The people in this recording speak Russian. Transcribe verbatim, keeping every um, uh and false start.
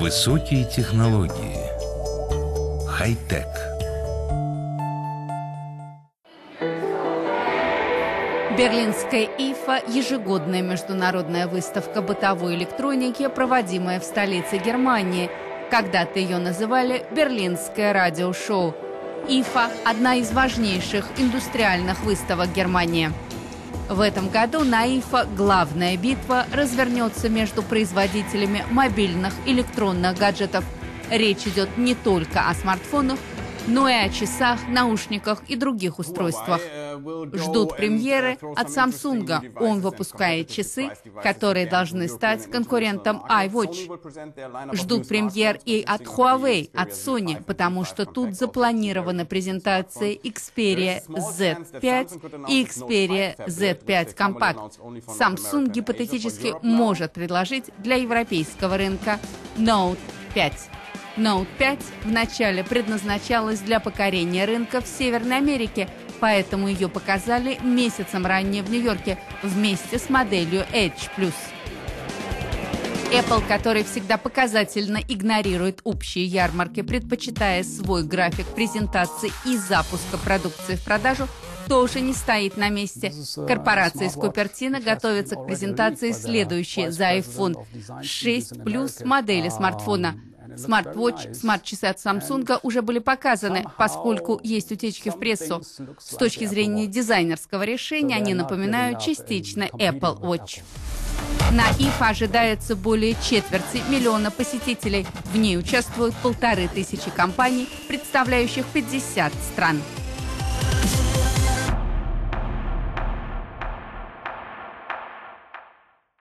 Высокие технологии. Хай-тек. Берлинская ай эф а – ежегодная международная выставка бытовой электроники, проводимая в столице Германии. Когда-то ее называли «Берлинское радиошоу». ай эф а – одна из важнейших индустриальных выставок Германии. В этом году на ай эф а главная битва развернется между производителями мобильных электронных гаджетов. Речь идет не только о смартфонах, но и о часах, наушниках и других устройствах. Ждут премьеры от Samsung. Он выпускает часы, которые должны стать конкурентом iWatch. Ждут премьер и от Huawei, от Sony, потому что тут запланированы презентации Xperia зет пять и Xperia зет пять Compact. Samsung гипотетически может предложить для европейского рынка Note пять. Note пять вначале предназначалась для покорения рынка в Северной Америке, поэтому ее показали месяцем ранее в Нью-Йорке вместе с моделью Edge плюс. Apple, который всегда показательно игнорирует общие ярмарки, предпочитая свой график презентации и запуска продукции в продажу, тоже не стоит на месте. Корпорация из Купертино готовится к презентации следующей за iPhone шесть плюс модели смартфона. Смарт-вотч, смарт-часы от Samsung уже были показаны, поскольку есть утечки в прессу. С точки зрения дизайнерского решения они напоминают частично Apple Watch. На ай эф а ожидается более четверти миллиона посетителей. В ней участвуют полторы тысячи компаний, представляющих пятьдесят стран.